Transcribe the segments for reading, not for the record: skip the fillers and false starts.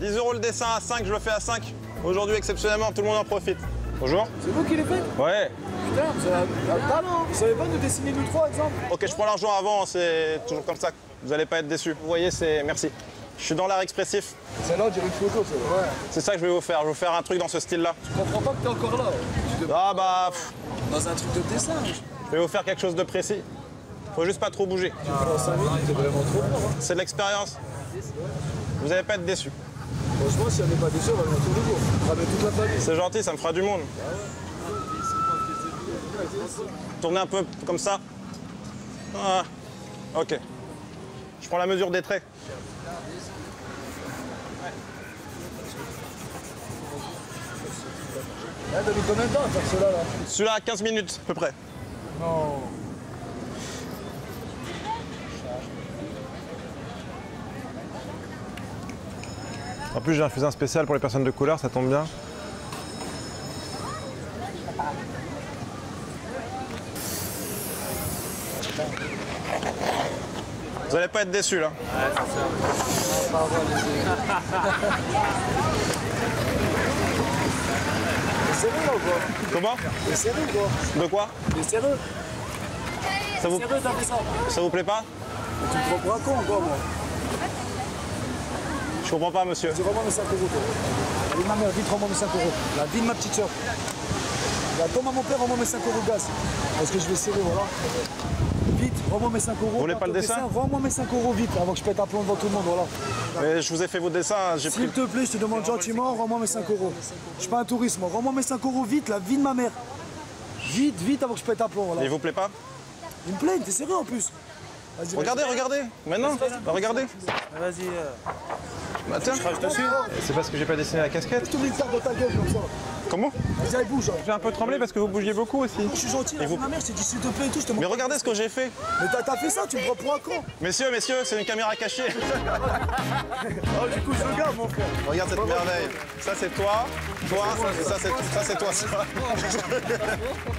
10 € le dessin à 5, je le fais à 5. Aujourd'hui, exceptionnellement, tout le monde en profite. Bonjour. C'est vous qui les faites? Ouais. Putain, vous avez un talent. Vous savez pas nous dessiner nous trois, exemple? Ok, je prends l'argent avant, c'est toujours comme ça. Vous allez pas être déçus. Vous voyez, c'est... Merci. Je suis dans l'art expressif. C'est là, on dirait une photo, c'est vrai. C'est ça que je vais vous faire. Je vais vous faire un truc dans ce style-là. Je comprends pas que t'es encore là. Ah bah... Pff. Dans un truc de dessin. Je vais vous faire quelque chose de précis. Faut juste pas trop bouger. C'est de l'expérience. Vous n'allez pas être déçus. Franchement, si on n'est pas déçus, on va venir tous les jours. On ramène toute la famille. C'est gentil, ça me fera du monde. Tournez un peu comme ça. Ah, ok. Je prends la mesure des traits. Là, t'as mis combien de temps à faire celui-là, là? Celui-là, 15 minutes, à peu près. Non. En plus, j'ai un fusain spécial pour les personnes de couleur, ça tombe bien. Vous allez pas être déçus, là. Ouais, c'est ça. C'est serreux ou quoi? Comment? C'est serreux ou quoi? De quoi? C'est serreux. Ça vous... Serreux, t'as fait ça. Ça vous plaît pas? Tu me prends pour un con encore, moi. Je comprends pas, monsieur. Tu rends-moi mes 5 €. Allez, ma mère, vite, rends-moi mes 5 €. La vie de ma petite soeur. La tombe à mon père, rends-moi mes 5 € gaz. Parce que je vais serrer, voilà. Vite, rends-moi mes 5 €. Vous voulez pas le dessin? Rends-moi mes 5 € vite, avant que je pète un plomb devant tout le monde, voilà. Mais je vous ai fait vos dessins, j'ai pris... S'il te plaît, je te demande gentiment, rends-moi mes 5 €. Je suis pas un touriste, moi. Rends-moi mes 5 € vite, la vie de ma mère. Vite, vite, avant que je pète un plomb, voilà. Et il vous plaît pas? Il me plaît, il était serré en plus. Regardez, regardez. Maintenant, regardez. Vas-y. Bah tiens, c'est parce que j'ai pas dessiné la casquette. Comment? J'ai un peu tremblé parce que vous bougiez beaucoup aussi. Je suis gentil, vous... ma mère s'est dit s'il te plaît et tout, je te montre. Mais regardez ce que j'ai fait. Mais t'as fait ça, tu me prends pour un con. Messieurs, messieurs, c'est une caméra cachée. Oh, du coup, je regarde mon frère. Regarde cette merveille. Ça, c'est toi. Toi, ça, c'est toi.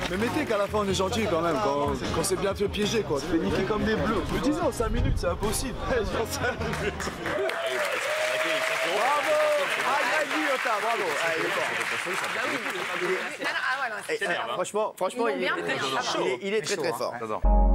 Mais mettez qu'à la fin, on est gentil quand même. Quand c'est bien fait piéger, quoi. On fait niquer comme des bleus. Je disais en 5 minutes, c'est impossible. Bravo, il est fort. Franchement, il est très très fort.